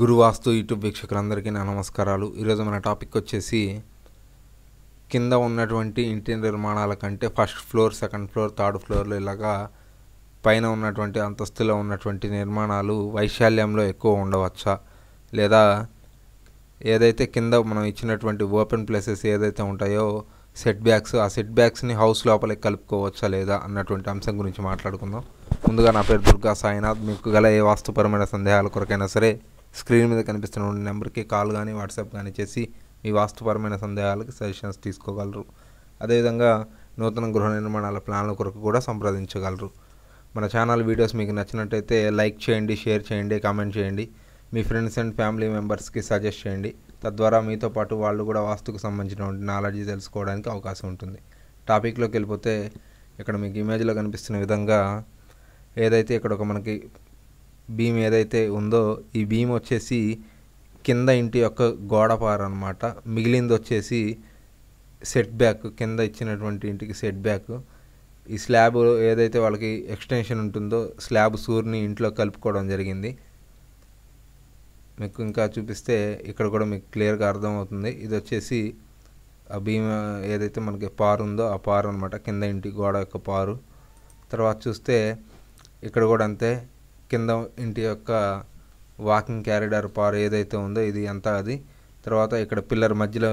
గురువాస్తు YouTube వీక్షకులందరికీ నా నమస్కారాలు। ఈరోజు మన టాపిక్ వచ్చేసి కింద ఉన్నటువంటి ఇంటి నిర్మాణాల కంటే first floor, second floor, third ఫ్లోర్లు ఇలాగా పైన ఉన్నటువంటి అంతస్తులో ఉన్నటువంటి నిర్మాణాలు వైశాల్యంలో ఎక్కువ ఉండవచ్చా, లేదా ఏదైతే కింద మనం ఇచ్చినటువంటి ఓపెన్ ప్లేసెస్ ఏదైతే ఉంటాయో సెట్ బ్యాక్స్, ఆ సెట్ బ్యాక్స్ని హౌస్ లోపలికి కలుపుకోవచ్చా లేదా అన్నటువంటి అంశం గురించి మాట్లాడుకుందాం। ముందుగా నా పేరు దుర్గా సాయినాథ్। మీకు గల ఏ వాస్తుపరమైన సందేహాల కొరకైనా సరే స్క్రీన్ మీద కనిపిస్తున్న నెంబర్కి కాల్ కానీ వాట్సాప్ కానీ చేసి మీ వాస్తుపరమైన సందేహాలకు సజెషన్స్ తీసుకోగలరు। అదేవిధంగా నూతన గృహ నిర్మాణాల ప్లాన్ల కొరకు కూడా సంప్రదించగలరు। మన ఛానల్ వీడియోస్ మీకు నచ్చినట్టయితే లైక్ చేయండి, షేర్ చేయండి, కామెంట్ చేయండి, మీ ఫ్రెండ్స్ అండ్ ఫ్యామిలీ మెంబర్స్కి సజెస్ట్ చేయండి। తద్వారా మీతో పాటు వాళ్ళు కూడా వాస్తుకు సంబంధించినటువంటి నాలెడ్జ్ తెలుసుకోవడానికి అవకాశం ఉంటుంది। టాపిక్లోకి వెళ్ళిపోతే ఇక్కడ మీకు ఇమేజ్లో కనిపిస్తున్న విధంగా ఏదైతే ఇక్కడ ఒక మనకి బీమ్ ఏదైతే ఉందో ఈ బీమ్ వచ్చేసి కింద ఇంటి యొక్క గోడపార అన్నమాట, మిగిలింది వచ్చేసి సెట్ బ్యాక్, కింద ఇచ్చినటువంటి ఇంటికి సెట్ బ్యాక్। ఈ స్లాబ్ ఏదైతే వాళ్ళకి ఎక్స్టెన్షన్ ఉంటుందో స్లాబ్ సూర్ని ఇంట్లో కలుపుకోవడం జరిగింది। మీకు ఇంకా చూపిస్తే ఇక్కడ కూడా మీకు క్లియర్గా అర్థమవుతుంది, ఇది వచ్చేసి ఆ బీమ్ ఏదైతే మనకి పారు ఉందో ఆ పారు అన్నమాట, కింద ఇంటి గోడ యొక్క పారు। తర్వాత చూస్తే ఇక్కడ కూడా అంతే, కింద ఇంటి యొక్క వాకింగ్ క్యారిడార్ పార్ ఏదైతే ఉందో ఇది అంతా అది। తర్వాత ఇక్కడ పిల్లర్ మధ్యలో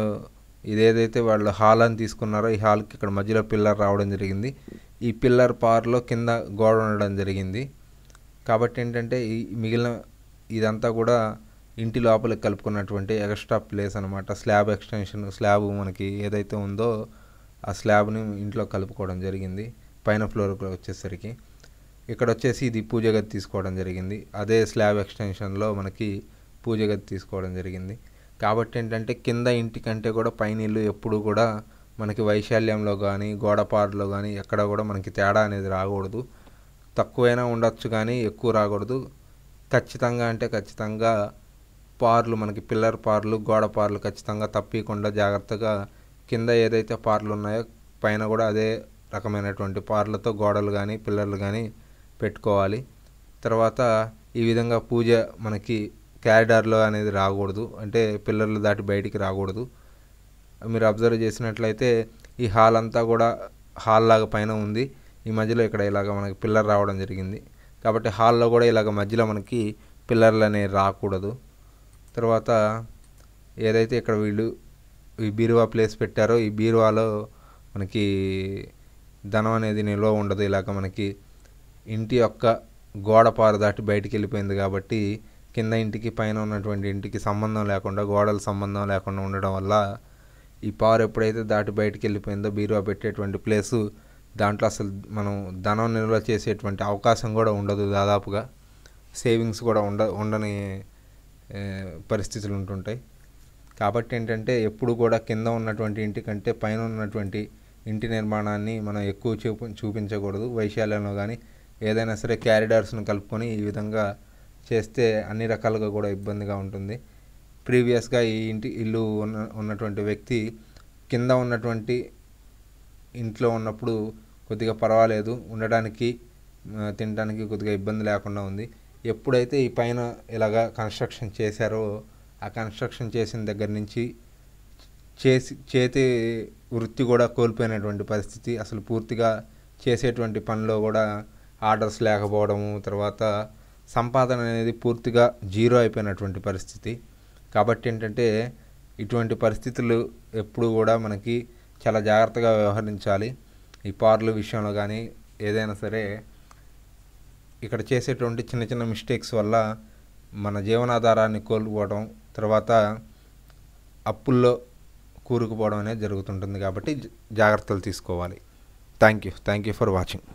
ఇదేదైతే వాళ్ళు హాల్ అని తీసుకున్నారో ఈ హాల్కి ఇక్కడ మధ్యలో పిల్లర్ రావడం జరిగింది। ఈ పిల్లర్ పార్లో కింద గోడ ఉండడం జరిగింది కాబట్టి ఏంటంటే ఈ మిగిలిన ఇదంతా కూడా ఇంటి లోపలికి కలుపుకున్నటువంటి ఎక్స్ట్రా ప్లేస్ అనమాట। స్లాబ్ ఎక్స్టెన్షన్, స్లాబ్ మనకి ఏదైతే ఉందో ఆ స్లాబ్ని ఇంట్లో కలుపుకోవడం జరిగింది పైన ఫ్లోర్కి వచ్చేసరికి। ఇక్కడ వచ్చేసి ఇది పూజ గది తీసుకోవడం జరిగింది, అదే స్లాబ్ ఎక్స్టెన్షన్లో మనకి పూజ గది తీసుకోవడం జరిగింది। కాబట్టి ఏంటంటే కింద ఇంటి కంటే కూడా పైన ఇల్లు ఎప్పుడు కూడా మనకి వైశాల్యంలో కానీ గోడపారులో కానీ ఎక్కడ కూడా మనకి తేడా అనేది రాకూడదు, తక్కువైనా ఉండొచ్చు కానీ ఎక్కువ రాకూడదు। ఖచ్చితంగా అంటే ఖచ్చితంగా పార్లు మనకి పిల్లర్ పార్లు, గోడ పార్లు ఖచ్చితంగా తప్పకుండా జాగ్రత్తగా కింద ఏదైతే పార్లు ఉన్నాయో పైన కూడా అదే రకమైనటువంటి పార్లతో గోడలు కానీ పిల్లర్లు కానీ పెట్టుకోవాలి। తర్వాత ఈ విధంగా పూజ మనకి క్యారిడార్లో అనేది రాకూడదు, అంటే పిల్లర్లు దాటి బయటికి రాకూడదు। మీరు అబ్జర్వ్ చేసినట్లయితే ఈ హాల్ అంతా కూడా హాల్ లాగా పైన ఉంది, ఈ మధ్యలో ఇక్కడ ఇలాగ మనకి పిల్లర్ రావడం జరిగింది కాబట్టి హాల్లో కూడా ఇలాగ మధ్యలో మనకి పిల్లర్లు అనేవి రాకూడదు। తర్వాత ఏదైతే ఇక్కడ వీళ్ళు ఈ బీరువా ప్లేస్ పెట్టారో ఈ బీరువాలో మనకి ధనం అనేది నిల్వ ఉండదు, ఇలాగ మనకి ఇంటి యొక్క గోడ పారు దాటి బయటికి వెళ్ళిపోయింది కాబట్టి కింద ఇంటికి పైన ఉన్నటువంటి ఇంటికి సంబంధం లేకుండా గోడల సంబంధం లేకుండా ఉండడం వల్ల ఈ పారు ఎప్పుడైతే దాటి బయటికి వెళ్ళిపోయిందో బీరువా పెట్టేటువంటి ప్లేసు దాంట్లో అసలు మనం ధనం నిల్వ చేసేటువంటి అవకాశం కూడా ఉండదు, దాదాపుగా సేవింగ్స్ కూడా ఉండని పరిస్థితులు ఉంటుంటాయి। కాబట్టి ఏంటంటే ఎప్పుడు కూడా కింద ఉన్నటువంటి ఇంటి కంటే పైన ఉన్నటువంటి ఇంటి నిర్మాణాన్ని మనం ఎక్కువ చూపించకూడదు। వైశాల్యంలో కానీ ఏదైనా సరే క్యారిడార్స్ను కలుపుకొని ఈ విధంగా చేస్తే అన్ని రకాలుగా కూడా ఇబ్బందిగా ఉంటుంది। ప్రీవియస్గా ఈ ఇల్లు ఉన్నటువంటి వ్యక్తి కింద ఉన్నటువంటి ఇంట్లో ఉన్నప్పుడు కొద్దిగా పర్వాలేదు, ఉండడానికి తినడానికి కొద్దిగా ఇబ్బంది లేకుండా ఉంది। ఎప్పుడైతే ఈ పైన ఇలాగా కన్స్ట్రక్షన్ చేశారో ఆ కన్స్ట్రక్షన్ చేసిన దగ్గర నుంచి చేతి వృత్తి కూడా కోల్పోయినటువంటి పరిస్థితి, అసలు పూర్తిగా చేసేటువంటి పనిలో కూడా ఆర్డర్స్ లేకపోవడము, తర్వాత సంపాదన అనేది పూర్తిగా జీరో అయిపోయినటువంటి పరిస్థితి। కాబట్టి ఏంటంటే ఇటువంటి పరిస్థితులు ఎప్పుడు కూడా మనకి చాలా జాగ్రత్తగా వ్యవహరించాలి। ఈ పార్లు విషయంలో కానీ ఏదైనా సరే ఇక్కడ చేసేటువంటి చిన్న చిన్న మిస్టేక్స్ వల్ల మన జీవనాధారాన్ని కోల్పోవడం, తర్వాత అప్పుల్లో కూరుకుపోవడం అనేది జరుగుతుంటుంది కాబట్టి జాగ్రత్తలు తీసుకోవాలి। Thank you for watching.